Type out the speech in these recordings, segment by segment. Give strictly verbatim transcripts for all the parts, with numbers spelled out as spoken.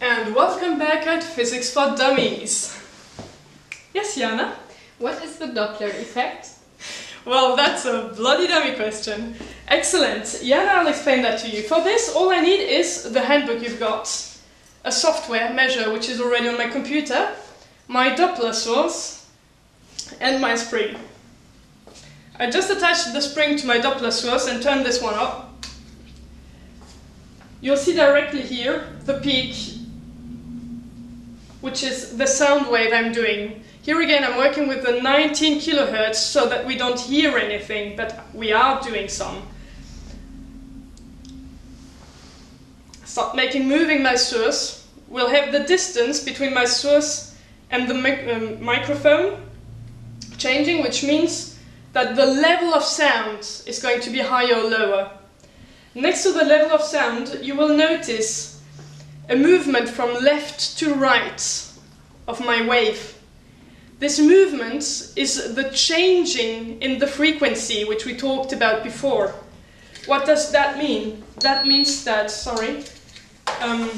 And welcome back at Physics for Dummies! Yes, Jana? What is the Doppler effect? Well, that's a bloody dummy question. Excellent! Jana, I'll explain that to you. For this, all I need is the handbook you've got, a software measure which is already on my computer, my Doppler source, and my spring. I just attached the spring to my Doppler source and turned this one up. You'll see directly here the peak, which is the sound wave I'm doing. Here again I'm working with the nineteen kilohertz so that we don't hear anything, but we are doing some. Start making moving my source. We'll have the distance between my source and the mic um, microphone changing, which means that the level of sound is going to be higher or lower. Next to the level of sound, you will notice a movement from left to right of my wave. This movement is the changing in the frequency, which we talked about before. What does that mean? That means that, sorry, um,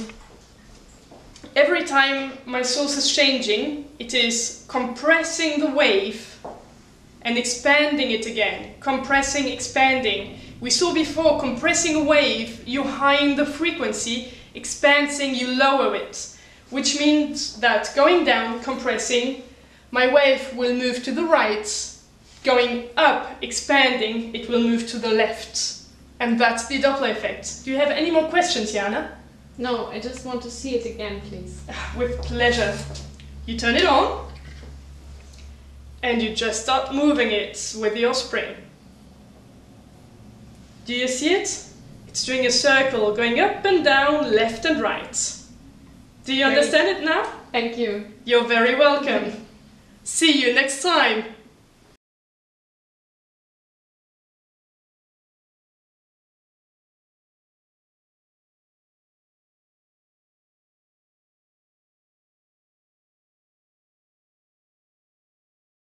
every time my source is changing, it is compressing the wave and expanding it again. Compressing, expanding. We saw before, compressing a wave, you heighten the frequency, expanding, you lower it. Which means that going down, compressing, my wave will move to the right. Going up, expanding, it will move to the left. And that's the Doppler effect. Do you have any more questions, Jana? No, I just want to see it again, please. With pleasure. You turn it on, and you just start moving it with your spring. Do you see it? It's doing a circle, going up and down, left and right. Do you understand it now? Thank you. You're very welcome. See you next time.